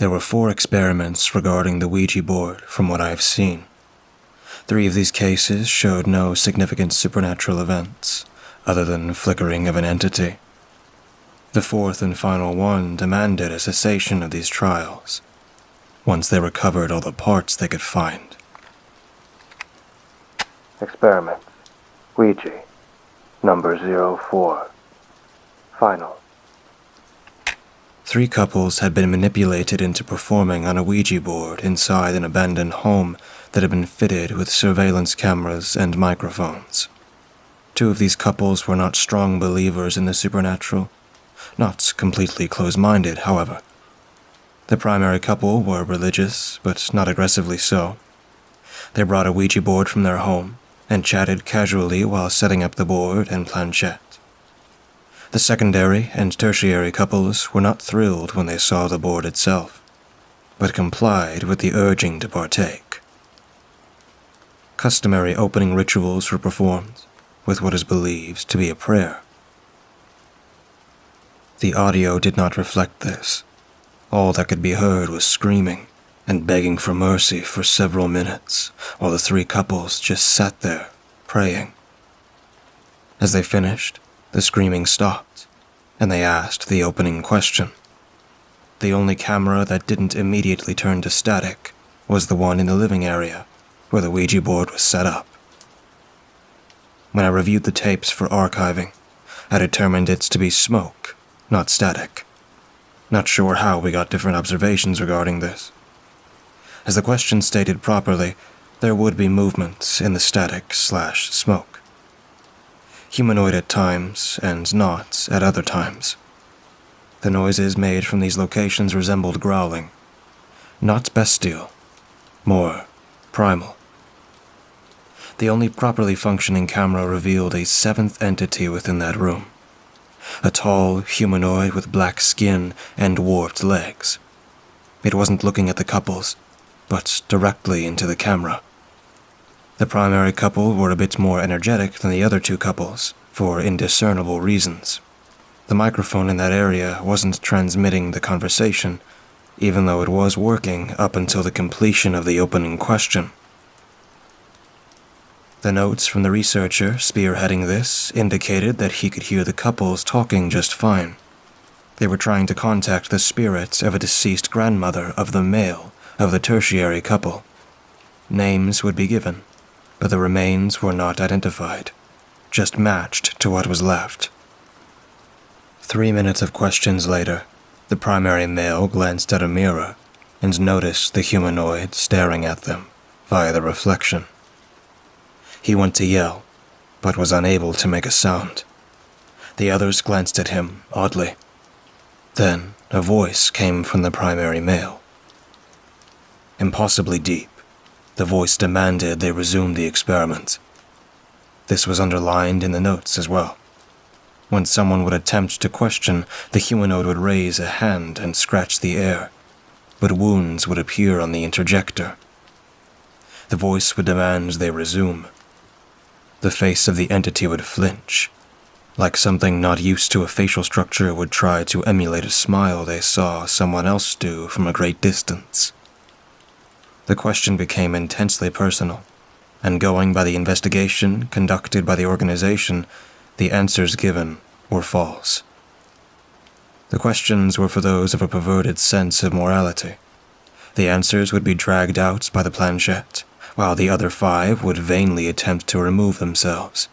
There were 4 experiments regarding the Ouija board from what I have seen. 3 of these cases showed no significant supernatural events, other than flickering of an entity. The 4th and final one demanded a cessation of these trials, once they recovered all the parts they could find. Experiments. Ouija. Number 04. Final. 3 couples had been manipulated into performing on a Ouija board inside an abandoned home that had been fitted with surveillance cameras and microphones. 2 of these couples were not strong believers in the supernatural, not completely close-minded, however. The primary couple were religious, but not aggressively so. They brought a Ouija board from their home and chatted casually while setting up the board and planchette. The secondary and tertiary couples were not thrilled when they saw the board itself, but complied with the urging to partake. Customary opening rituals were performed, with what is believed to be a prayer. The audio did not reflect this. All that could be heard was screaming and begging for mercy for several minutes, while the 3 couples just sat there, praying. As they finished, the screaming stopped, and they asked the opening question. The only camera that didn't immediately turn to static was the one in the living area, where the Ouija board was set up. When I reviewed the tapes for archiving, I determined it's to be smoke, not static. Not sure how we got different observations regarding this. As the question stated properly, there would be movements in the static/smoke. Humanoid at times, and not at other times. The noises made from these locations resembled growling. Not bestial, more primal. The only properly functioning camera revealed a 7th entity within that room. A tall humanoid with black skin and warped legs. It wasn't looking at the couples, but directly into the camera. The primary couple were a bit more energetic than the other 2 couples, for indiscernible reasons. The microphone in that area wasn't transmitting the conversation, even though it was working up until the completion of the opening question. The notes from the researcher spearheading this indicated that he could hear the couples talking just fine. They were trying to contact the spirit of a deceased grandmother of the male of the tertiary couple. Names would be given, but the remains were not identified, just matched to what was left. 3 minutes of questions later, the primary male glanced at a mirror and noticed the humanoid staring at them via the reflection. He went to yell, but was unable to make a sound. The others glanced at him oddly. Then a voice came from the primary male. Impossibly deep, the voice demanded they resume the experiment. This was underlined in the notes as well. When someone would attempt to question, the humanoid would raise a hand and scratch the air, but wounds would appear on the interjector. The voice would demand they resume. The face of the entity would flinch, like something not used to a facial structure would try to emulate a smile they saw someone else do from a great distance. The question became intensely personal, and going by the investigation conducted by the organization, the answers given were false. The questions were for those of a perverted sense of morality. The answers would be dragged out by the planchette, while the other 5 would vainly attempt to remove themselves.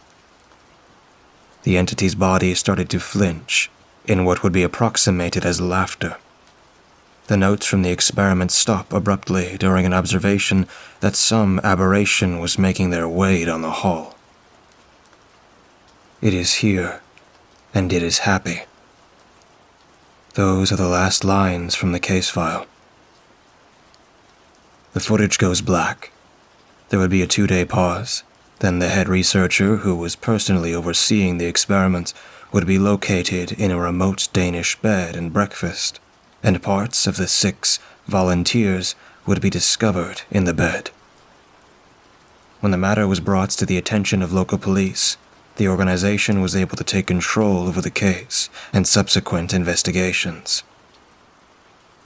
The entity's body started to flinch in what would be approximated as laughter. The notes from the experiment stop abruptly during an observation that some aberration was making their way down the hall. It is here, and it is happy. Those are the last lines from the case file. The footage goes black. There would be a 2-day pause, then the head researcher, who was personally overseeing the experiment, would be located in a remote Danish bed and breakfast, and parts of the 6 volunteers would be discovered in the bed. When the matter was brought to the attention of local police, the organization was able to take control over the case and subsequent investigations.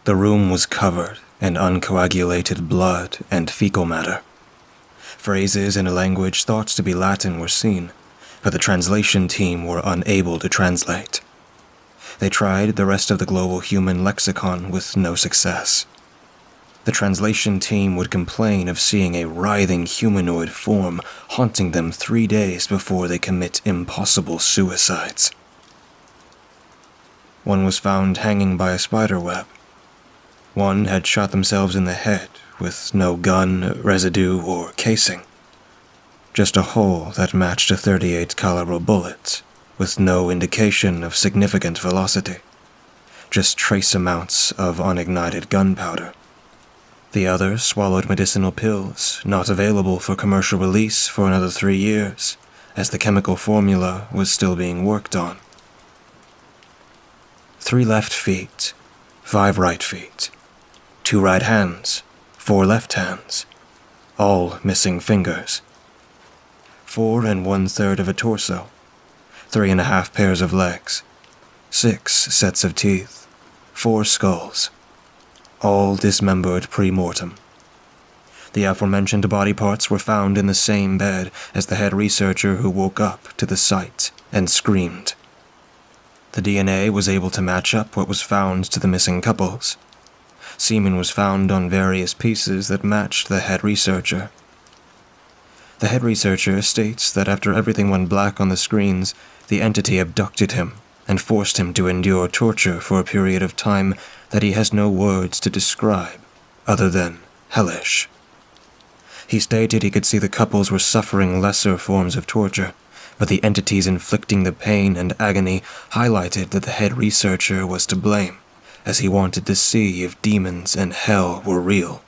The room was covered in uncoagulated blood and fecal matter. Phrases in a language thought to be Latin were seen, but the translation team were unable to translate. They tried the rest of the global human lexicon with no success. The translation team would complain of seeing a writhing humanoid form haunting them 3 days before they commit impossible suicides. One was found hanging by a spider web. One had shot themselves in the head with no gun, residue, or casing. Just a hole that matched a .38 caliber bullet, with no indication of significant velocity. Just trace amounts of unignited gunpowder. The other swallowed medicinal pills, not available for commercial release for another 3 years, as the chemical formula was still being worked on. 3 left feet, 5 right feet, 2 right hands, 4 left hands, all missing fingers, 4 1/3 of a torso, 3 1/2 pairs of legs, 6 sets of teeth, 4 skulls. All dismembered pre-mortem. The aforementioned body parts were found in the same bed as the head researcher who woke up to the sight and screamed. The DNA was able to match up what was found to the missing couples. Semen was found on various pieces that matched the head researcher. The head researcher states that after everything went black on the screens, the entity abducted him and forced him to endure torture for a period of time that he has no words to describe other than hellish. He stated he could see the couples were suffering lesser forms of torture, but the entities inflicting the pain and agony highlighted that the head researcher was to blame, as he wanted to see if demons and hell were real.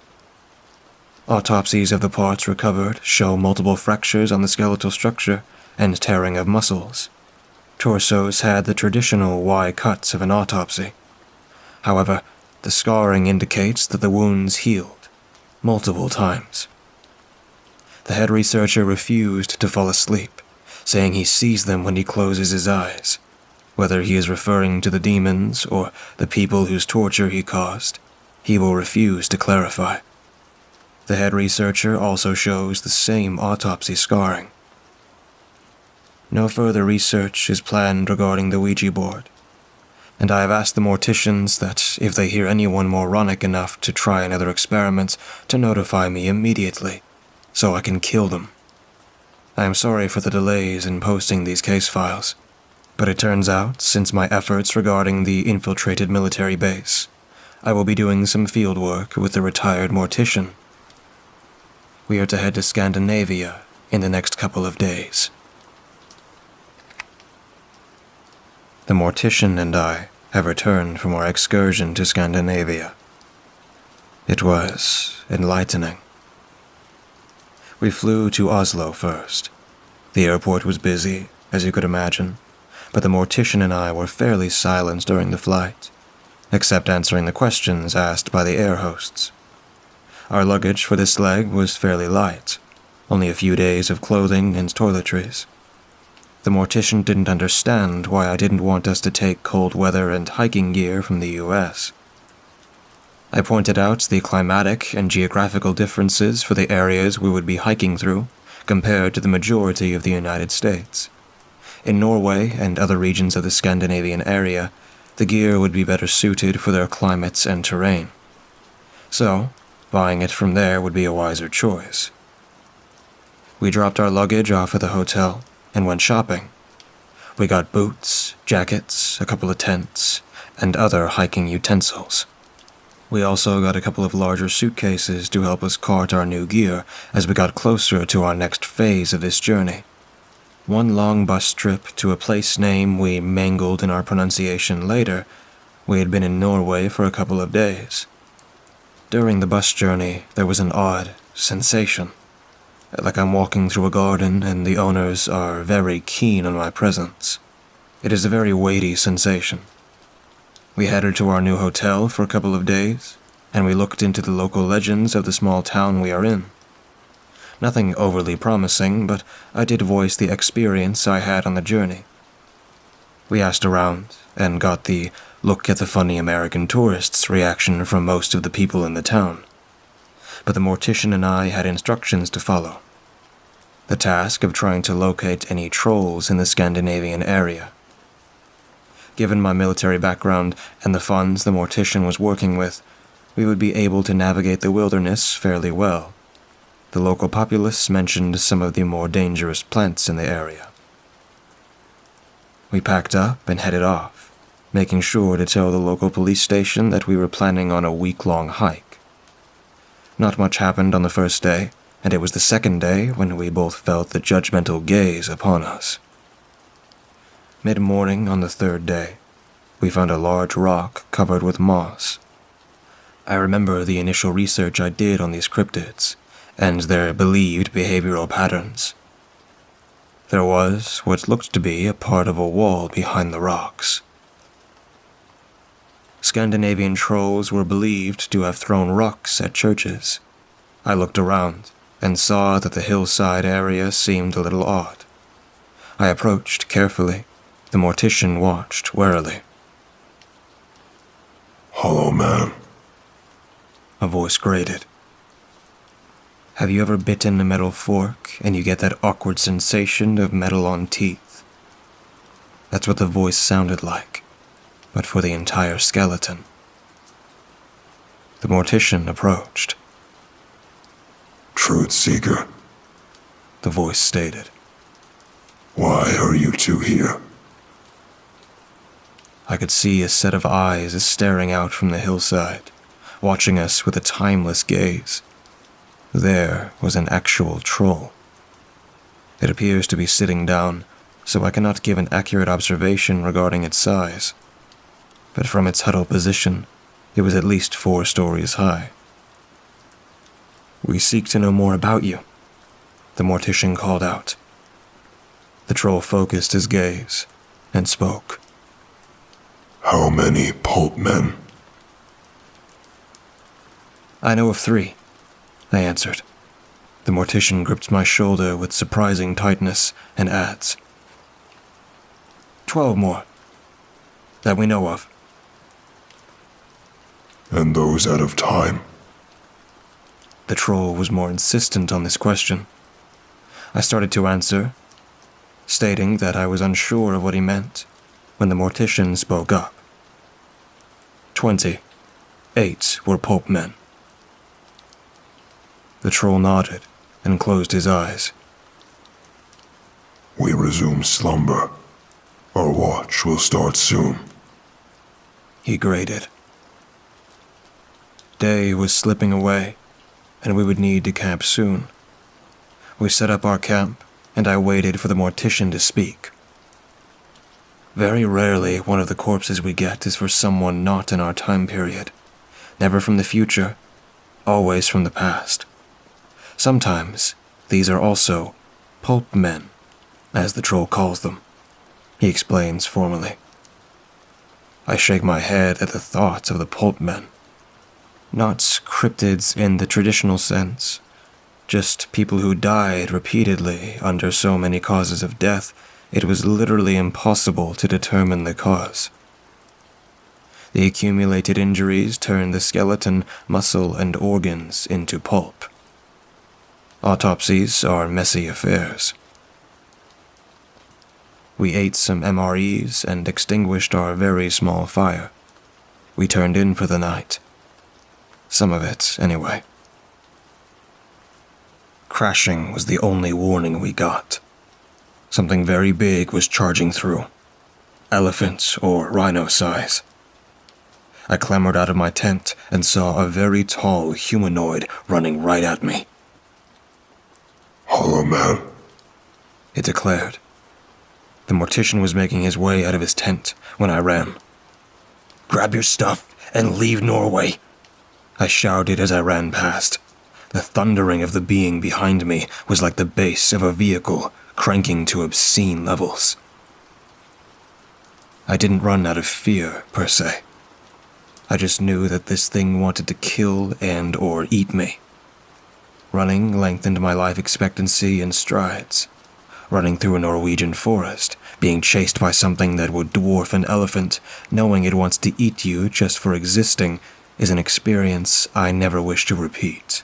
Autopsies of the parts recovered show multiple fractures on the skeletal structure and tearing of muscles. Torsos had the traditional Y cuts of an autopsy. However, the scarring indicates that the wounds healed multiple times. The head researcher refused to fall asleep, saying he sees them when he closes his eyes, whether he is referring to the demons or the people whose torture he caused. He will refuse to clarify. The head researcher also shows the same autopsy scarring. No further research is planned regarding the Ouija board, and I have asked the morticians that if they hear anyone moronic enough to try another experiment, to notify me immediately, so I can kill them. I am sorry for the delays in posting these case files, but it turns out, since my efforts regarding the infiltrated military base, I will be doing some field work with the retired mortician. We are to head to Scandinavia in the next couple of days. The mortician and I have returned from our excursion to Scandinavia. It was enlightening. We flew to Oslo first. The airport was busy, as you could imagine, but the mortician and I were fairly silent during the flight, except answering the questions asked by the air hosts. Our luggage for this leg was fairly light, only a few days of clothing and toiletries. The mortician didn't understand why I didn't want us to take cold weather and hiking gear from the US. I pointed out the climatic and geographical differences for the areas we would be hiking through compared to the majority of the United States. In Norway and other regions of the Scandinavian area, the gear would be better suited for their climates and terrain. So, buying it from there would be a wiser choice. We dropped our luggage off at the hotel and went shopping. We got boots, jackets, a couple of tents, and other hiking utensils. We also got a couple of larger suitcases to help us cart our new gear as we got closer to our next phase of this journey. One long bus trip to a place name we mangled in our pronunciation later. We had been in Norway for a couple of days. During the bus journey, there was an odd sensation, like I'm walking through a garden and the owners are very keen on my presence. It is a very weighty sensation. We headed to our new hotel for a couple of days, and we looked into the local legends of the small town we are in. Nothing overly promising, but I did voice the experience I had on the journey. We asked around and got the Look at the funny American tourists' reaction from most of the people in the town. But the mortician and I had instructions to follow. The task of trying to locate any trolls in the Scandinavian area. Given my military background and the funds the mortician was working with, we would be able to navigate the wilderness fairly well. The local populace mentioned some of the more dangerous plants in the area. We packed up and headed off, making sure to tell the local police station that we were planning on a week-long hike. Not much happened on the first day, and it was the second day when we both felt the judgmental gaze upon us. Mid-morning on the third day, we found a large rock covered with moss. I remember the initial research I did on these cryptids, and their believed behavioral patterns. There was what looked to be a part of a wall behind the rocks. Scandinavian trolls were believed to have thrown rocks at churches. I looked around and saw that the hillside area seemed a little odd. I approached carefully. The mortician watched warily. "Hello, ma'am," a voice grated. Have you ever bitten a metal fork and you get that awkward sensation of metal on teeth? That's what the voice sounded like, but for the entire skeleton. The mortician approached. "Truth seeker," the voice stated. "Why are you two here?" I could see a set of eyes staring out from the hillside, watching us with a timeless gaze. There was an actual troll. It appears to be sitting down, so I cannot give an accurate observation regarding its size. But from its huddled position, it was at least 4 stories high. "We seek to know more about you," the mortician called out. The troll focused his gaze and spoke. "How many pulp men?" "I know of 3, I answered. The mortician gripped my shoulder with surprising tightness and adds, "12 more, that we know of." "And those out of time?" The troll was more insistent on this question. I started to answer, stating that I was unsure of what he meant, when the mortician spoke up. 28 were pulp men." The troll nodded and closed his eyes. "We resume slumber. Our watch will start soon," he grated. Day was slipping away, and we would need to camp soon. We set up our camp, and I waited for the mortician to speak. Very rarely one of the corpses we get is for someone not in our time period. Never from the future, always from the past. Sometimes, these are also pulp men, as the troll calls them, he explains formally. I shake my head at the thought of the pulp men. Not cryptids in the traditional sense, just people who died repeatedly under so many causes of death, it was literally impossible to determine the cause. The accumulated injuries turned the skeleton, muscle, and organs into pulp. Autopsies are messy affairs. We ate some MREs and extinguished our very small fire. We turned in for the night. Some of it, anyway. Crashing was the only warning we got. Something very big was charging through. Elephant or rhino size. I clambered out of my tent and saw a very tall humanoid running right at me. "Hello, man," it declared. The mortician was making his way out of his tent when I ran. "Grab your stuff and leave Norway," I shouted as I ran past. The thundering of the being behind me was like the bass of a vehicle cranking to obscene levels. I didn't run out of fear, per se. I just knew that this thing wanted to kill and/or eat me. Running lengthened my life expectancy in strides. running through a Norwegian forest, being chased by something that would dwarf an elephant, knowing it wants to eat you just for existing, is an experience I never wish to repeat.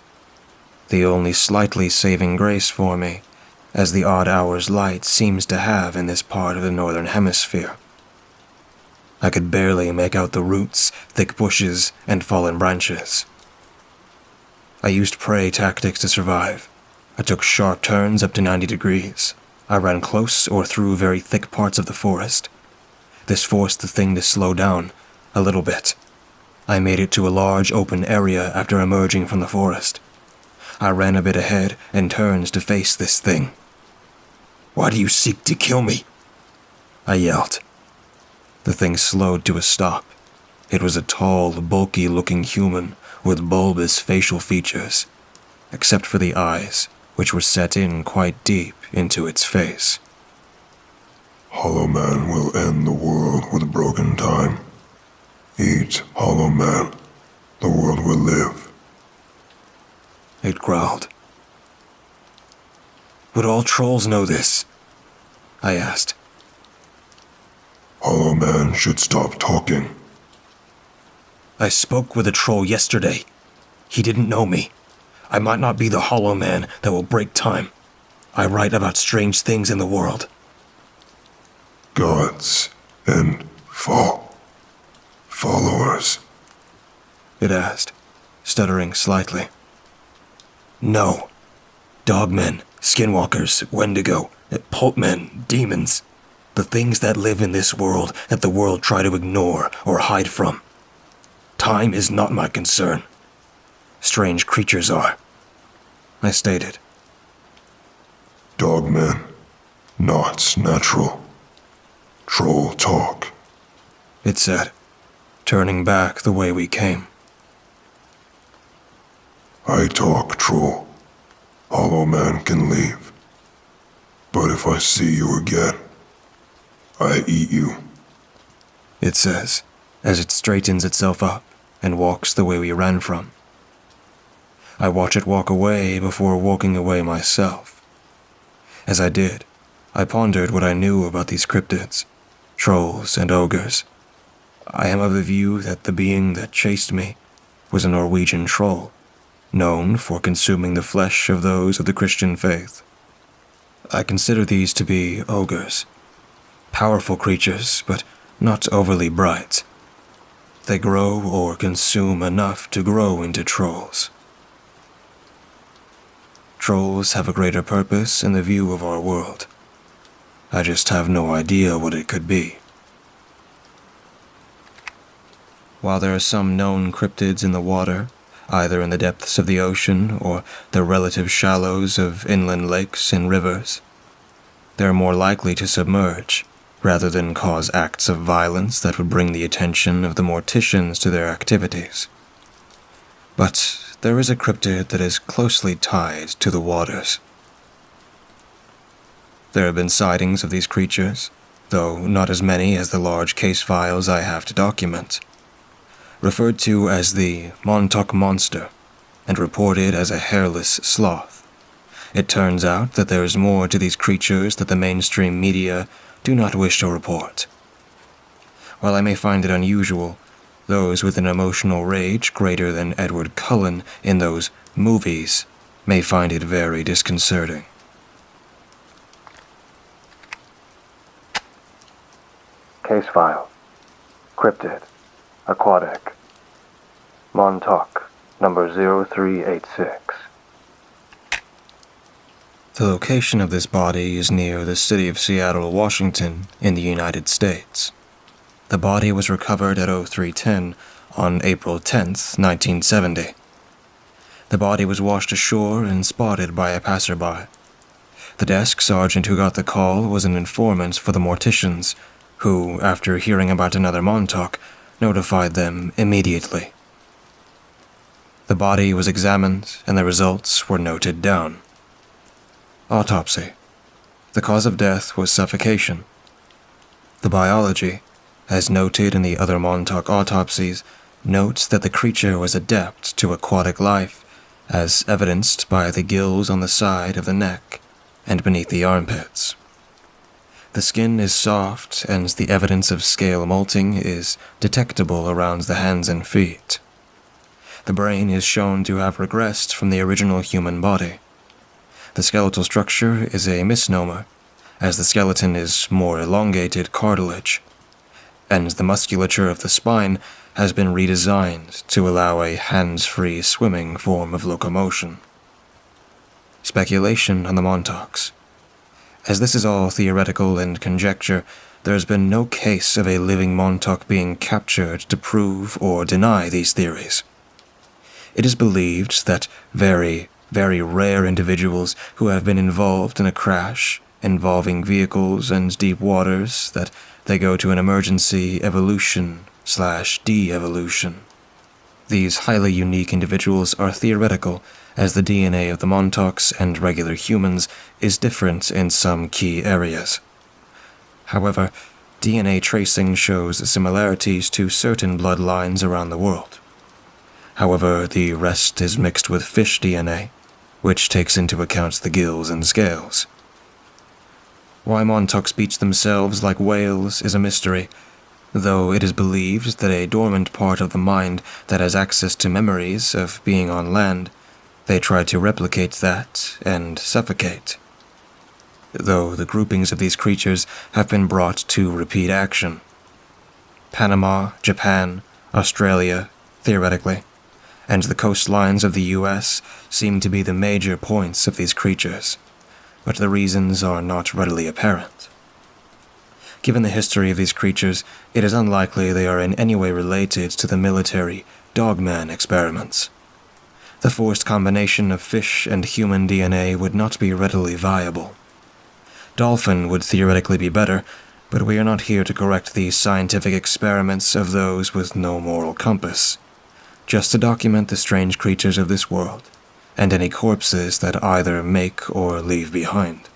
The only slightly saving grace for me, as the odd hour's light seems to have in this part of the northern hemisphere. I could barely make out the roots, thick bushes, and fallen branches. I used prey tactics to survive. I took sharp turns up to 90 degrees. I ran close or through very thick parts of the forest. This forced the thing to slow down, a little bit. I made it to a large open area after emerging from the forest. I ran a bit ahead and turned to face this thing. "Why do you seek to kill me?" I yelled. The thing slowed to a stop. It was a tall, bulky-looking human with bulbous facial features, except for the eyes, which were set in quite deep into its face. "Hollow Man will end the world with broken time. Eat, Hollow Man. The world will live," it growled. "Would all trolls know this?" I asked. "Hollow Man should stop talking." "I spoke with a troll yesterday. He didn't know me. I might not be the Hollow Man that will break time. I write about strange things in the world." "Gods and followers? It asked, stuttering slightly. "No. Dogmen, skinwalkers, wendigo, pulpmen, demons. The things that live in this world that the world try to ignore or hide from. Time is not my concern. Strange creatures are," I stated. "Dogmen. Not natural. Troll talk," it said, turning back the way we came. "I talk, Troll. Hollow Man can leave. But if I see you again, I eat you," it says, as it straightens itself up and walks the way we ran from. I watch it walk away before walking away myself. As I did, I pondered what I knew about these cryptids, trolls and ogres. I am of the view that the being that chased me was a Norwegian troll, known for consuming the flesh of those of the Christian faith. I consider these to be ogres, powerful creatures, but not overly bright. They grow or consume enough to grow into trolls. Trolls have a greater purpose in the view of our world. I just have no idea what it could be. While there are some known cryptids in the water, either in the depths of the ocean or the relative shallows of inland lakes and rivers, they are more likely to submerge, rather than cause acts of violence that would bring the attention of the morticians to their activities. But there is a cryptid that is closely tied to the waters. There have been sightings of these creatures, though not as many as the large case files I have to document. Referred to as the Montauk Monster, and reported as a hairless sloth, it turns out that there is more to these creatures that the mainstream media do not wish to report. While I may find it unusual, those with an emotional rage greater than Edward Cullen in those movies may find it very disconcerting. Case file. Cryptid. Aquatic. Montauk, number 0386. The location of this body is near the city of Seattle, Washington, in the United States. The body was recovered at 0310 on April 10th, 1970. The body was washed ashore and spotted by a passerby. The desk sergeant who got the call was an informant for the morticians, who, after hearing about another Montauk, notified them immediately. The body was examined, and the results were noted down. Autopsy. The cause of death was suffocation. The biology, as noted in the other Montauk autopsies, notes that the creature was adept to aquatic life, as evidenced by the gills on the side of the neck and beneath the armpits. The skin is soft, and the evidence of scale molting is detectable around the hands and feet. The brain is shown to have regressed from the original human body. The skeletal structure is a misnomer, as the skeleton is more elongated cartilage, and the musculature of the spine has been redesigned to allow a hands-free swimming form of locomotion. Speculation on the Montauks. As this is all theoretical and conjecture, there has been no case of a living Montauk being captured to prove or deny these theories. It is believed that very, very rare individuals who have been involved in a crash involving vehicles and deep waters, that they go to an emergency evolution/de-evolution. These highly unique individuals are theoretical, as the DNA of the Montauks and regular humans is different in some key areas. However, DNA tracing shows similarities to certain bloodlines around the world. However, the rest is mixed with fish DNA, which takes into account the gills and scales. Why Montauks beach themselves like whales is a mystery, though it is believed that a dormant part of the mind that has access to memories of being on land, they try to replicate that and suffocate. Though the groupings of these creatures have been brought to repeat action. Panama, Japan, Australia, theoretically, and the coastlines of the US seem to be the major points of these creatures, but the reasons are not readily apparent. Given the history of these creatures, it is unlikely they are in any way related to the military dogman experiments. The forced combination of fish and human DNA would not be readily viable. Dolphin would theoretically be better, but we are not here to correct the scientific experiments of those with no moral compass, just to document the strange creatures of this world, and any corpses that either make or leave behind.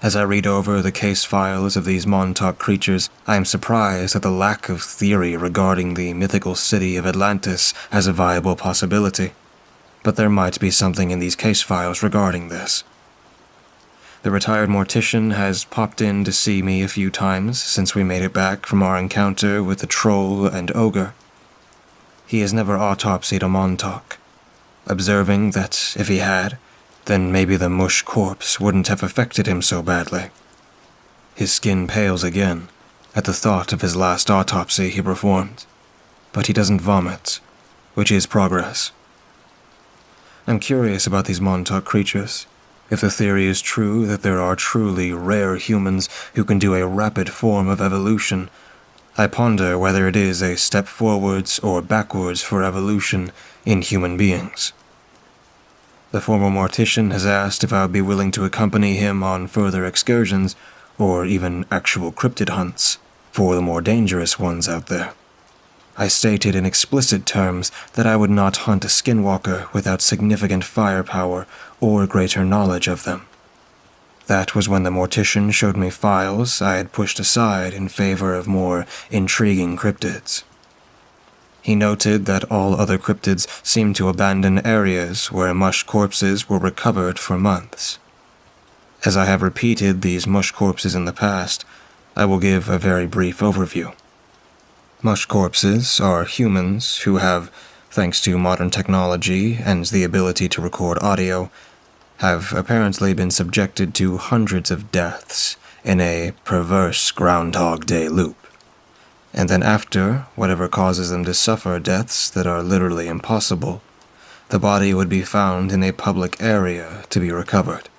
As I read over the case files of these Montauk creatures, I am surprised at the lack of theory regarding the mythical city of Atlantis as a viable possibility, but there might be something in these case files regarding this. The retired mortician has popped in to see me a few times since we made it back from our encounter with the troll and ogre. He has never autopsied a Montauk, observing that if he had, then maybe the mush corpse wouldn't have affected him so badly. His skin pales again at the thought of his last autopsy he performed, but he doesn't vomit, which is progress. I'm curious about these Montauk creatures, if the theory is true that there are truly rare humans who can do a rapid form of evolution. I ponder whether it is a step forwards or backwards for evolution in human beings. The former mortician has asked if I would be willing to accompany him on further excursions, or even actual cryptid hunts, for the more dangerous ones out there. I stated in explicit terms that I would not hunt a skinwalker without significant firepower or greater knowledge of them. That was when the mortician showed me files I had pushed aside in favor of more intriguing cryptids. He noted that all other cryptids seemed to abandon areas where mush corpses were recovered for months. As I have repeated these mush corpses in the past, I will give a very brief overview. Mush corpses are humans who have, thanks to modern technology and the ability to record audio, have apparently been subjected to hundreds of deaths in a perverse Groundhog Day loop. And then after, whatever causes them to suffer deaths that are literally impossible, the body would be found in a public area to be recovered.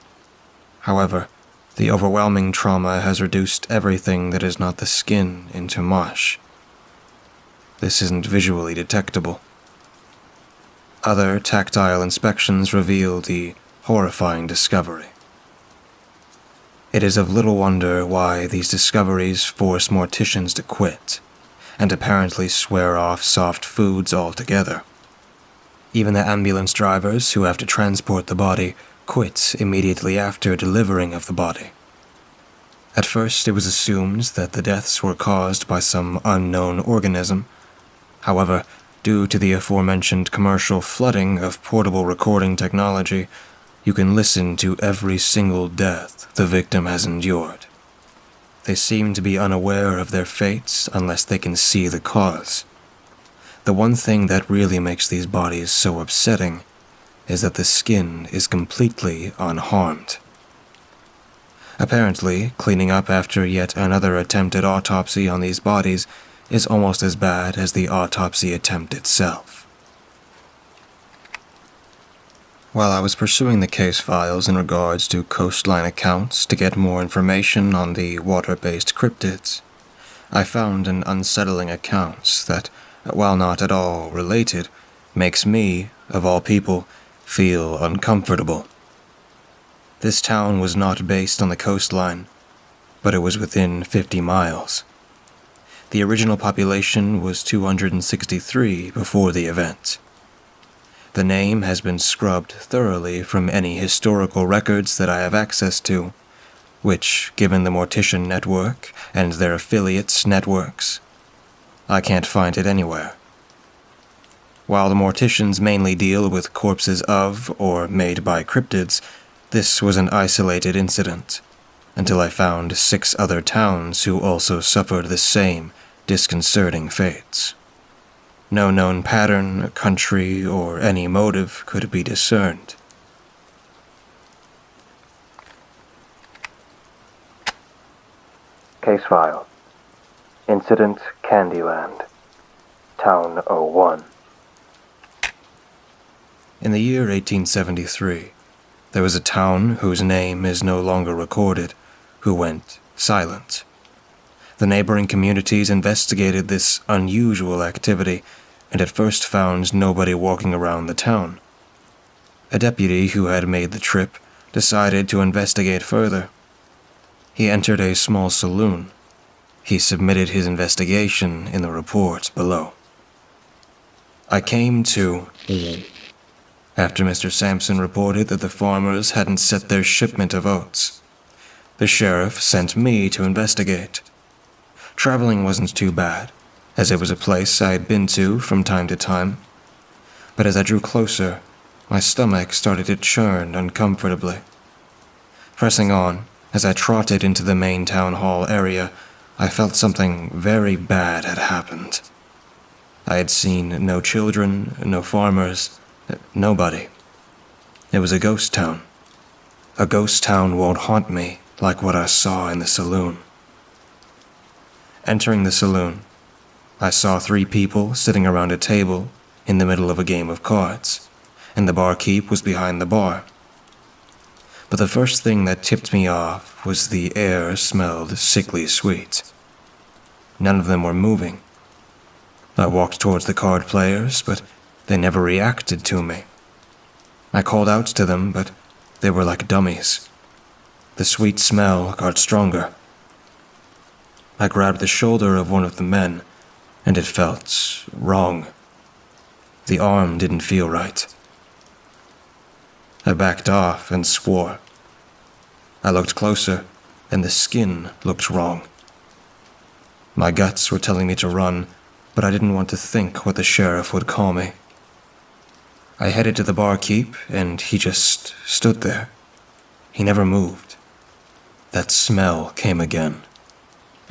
However, the overwhelming trauma has reduced everything that is not the skin into mush. This isn't visually detectable. Other tactile inspections reveal the horrifying discovery. It is of little wonder why these discoveries force morticians to quit, and apparently swear off soft foods altogether. Even the ambulance drivers who have to transport the body quit immediately after delivering of the body. At first it was assumed that the deaths were caused by some unknown organism. However, due to the aforementioned commercial flooding of portable recording technology, you can listen to every single death the victim has endured. They seem to be unaware of their fates unless they can see the cause. The one thing that really makes these bodies so upsetting is that the skin is completely unharmed. Apparently, cleaning up after yet another attempted autopsy on these bodies is almost as bad as the autopsy attempt itself. While I was pursuing the case files in regards to coastline accounts to get more information on the water-based cryptids, I found an unsettling account that, while not at all related, makes me, of all people, feel uncomfortable. This town was not based on the coastline, but it was within 50 miles. The original population was 263 before the event. The name has been scrubbed thoroughly from any historical records that I have access to, which, given the Mortician Network and their affiliates' networks, I can't find it anywhere. While the Morticians mainly deal with corpses of or made by cryptids, this was an isolated incident, until I found 6 other towns who also suffered the same disconcerting fates. No known pattern, country, or any motive could be discerned. Case file. Incident Candyland. Town 01. In the year 1873, there was a town whose name is no longer recorded, who went silent. The neighboring communities investigated this unusual activity and at first found nobody walking around the town. A deputy who had made the trip decided to investigate further. He entered a small saloon. He submitted his investigation in the report below. I came to after Mr. Sampson reported that the farmers hadn't set their shipment of oats. The sheriff sent me to investigate. Traveling wasn't too bad, as it was a place I had been to from time to time. But as I drew closer, my stomach started to churn uncomfortably. Pressing on, as I trotted into the main town hall area, I felt something very bad had happened. I had seen no children, no farmers, nobody. It was a ghost town. A ghost town won't haunt me like what I saw in the saloon. Entering the saloon, I saw 3 people sitting around a table in the middle of a game of cards, and the barkeep was behind the bar. But the first thing that tipped me off was the air smelled sickly sweet. None of them were moving. I walked towards the card players, but they never reacted to me. I called out to them, but they were like dummies. The sweet smell got stronger. I grabbed the shoulder of one of the men, and it felt wrong. The arm didn't feel right. I backed off and swore. I looked closer, and the skin looked wrong. My guts were telling me to run, but I didn't want to think what the sheriff would call me. I headed to the barkeep, and he just stood there. He never moved. That smell came again.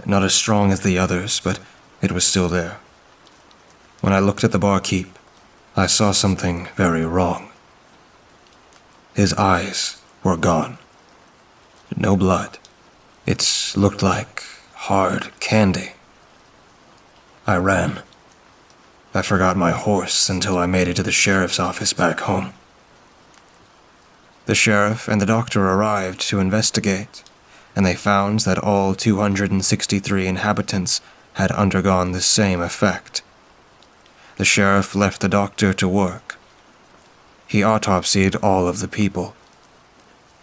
Not as strong as the others, but it was still there. When I looked at the barkeep, I saw something very wrong. His eyes were gone. No blood. It looked like hard candy. I ran. I forgot my horse until I made it to the sheriff's office back home. The sheriff and the doctor arrived to investigate, and they found that all 263 inhabitants had undergone the same effect. The sheriff left the doctor to work. He autopsied all of the people.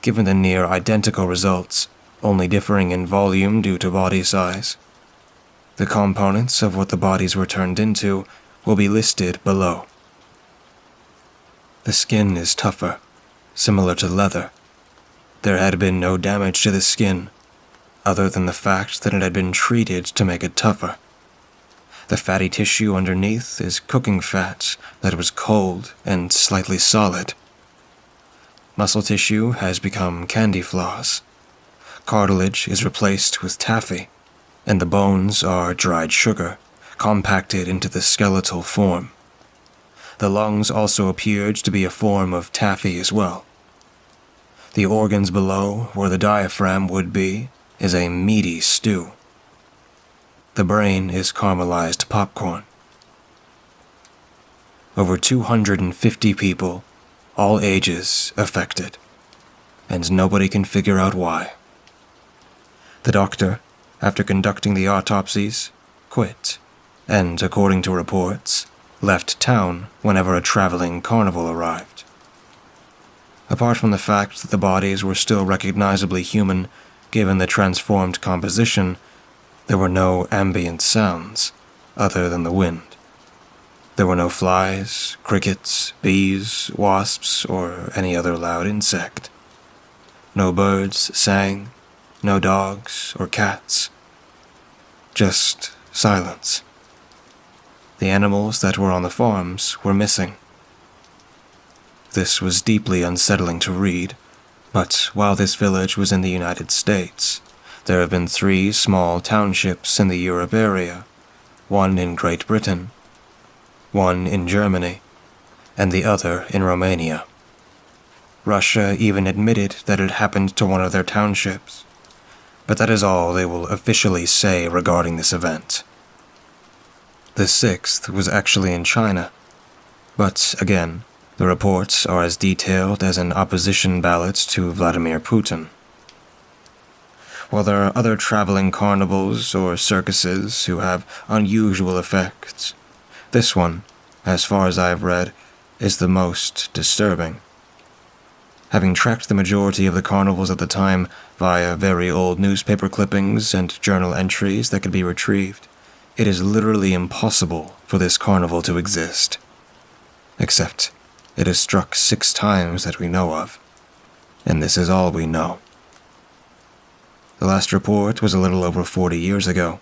Given the near identical results, only differing in volume due to body size, the components of what the bodies were turned into will be listed below. The skin is tougher, similar to leather. There had been no damage to the skin, other than the fact that it had been treated to make it tougher. The fatty tissue underneath is cooking fat that was cold and slightly solid. Muscle tissue has become candy floss. cartilage is replaced with taffy, and the bones are dried sugar, compacted into the skeletal form. The lungs also appeared to be a form of taffy as well. The organs below, where the diaphragm would be, is a meaty stew. The brain is caramelized popcorn. Over 250 people, all ages, affected, and nobody can figure out why. The doctor, after conducting the autopsies, quit, and, according to reports, left town whenever a traveling carnival arrived. Apart from the fact that the bodies were still recognizably human, given the transformed composition, there were no ambient sounds other than the wind. There were no flies, crickets, bees, wasps, or any other loud insect. No birds sang, no dogs or cats. Just silence. The animals that were on the farms were missing. This was deeply unsettling to read, but while this village was in the United States, there have been 3 small townships in the Europe area, one in Great Britain, one in Germany, and the other in Romania. Russia even admitted that it happened to one of their townships, but that is all they will officially say regarding this event. The 6th was actually in China, but again, the reports are as detailed as an opposition ballot to Vladimir Putin. While there are other traveling carnivals or circuses who have unusual effects, this one, as far as I've read, is the most disturbing. Having tracked the majority of the carnivals at the time via very old newspaper clippings and journal entries that could be retrieved, it is literally impossible for this carnival to exist. Except, it has struck 6 times that we know of, and this is all we know. The last report was a little over 40 years ago,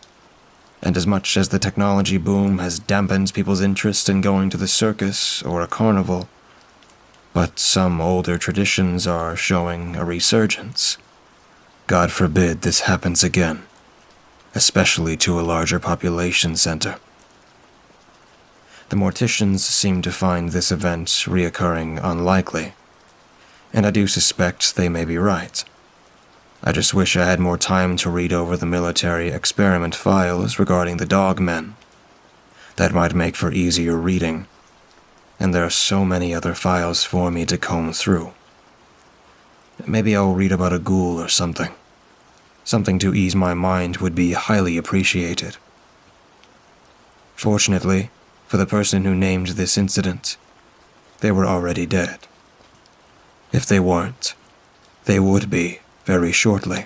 and as much as the technology boom has dampened people's interest in going to the circus or a carnival, but some older traditions are showing a resurgence. God forbid this happens again, especially to a larger population center. The morticians seem to find this event reoccurring unlikely, and I do suspect they may be right. I just wish I had more time to read over the military experiment files regarding the dogmen. That might make for easier reading, and there are so many other files for me to comb through. Maybe I'll read about a ghoul or something. Something to ease my mind would be highly appreciated. Fortunately, for the person who named this incident, they were already dead. If they weren't, they would be very shortly.